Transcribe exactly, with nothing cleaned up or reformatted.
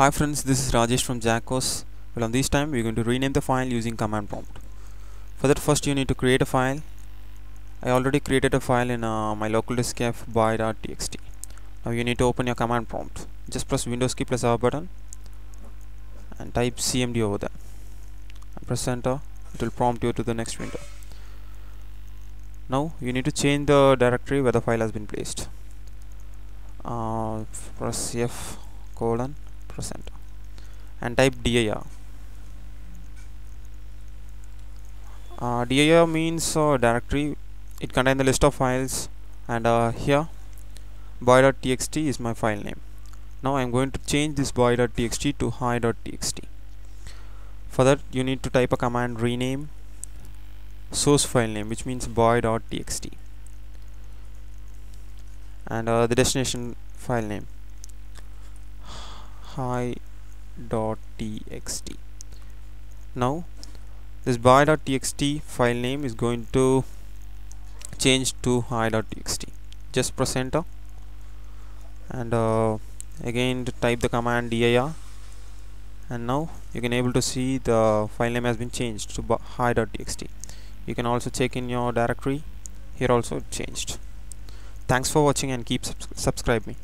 Hi friends, this is Rajesh from Jackos. Well, on this time we are going to rename the file using command prompt. For that, first you need to create a file. I already created a file in uh, my local disk f by.txt. Now you need to open your command prompt. Just press Windows key plus R button and type C M D over there. And press enter. It will prompt you to the next window. Now you need to change the directory where the file has been placed. Uh, press F colon. And type dir. Uh, dir means uh, directory. It contains the list of files, and uh, here boy.txt is my file name. Now I am going to change this boy.txt to hi.txt. For that, you need to type a command rename source file name, which means boy.txt, and uh, the destination file name hi.txt. Now this boy.txt file name is going to change to hi.txt. Just press enter and uh, again type the command dir, and now you can able to see the file name has been changed to hi.txt. You can also check in your directory. Here also it changed. Thanks for watching and keep subs subscribe me.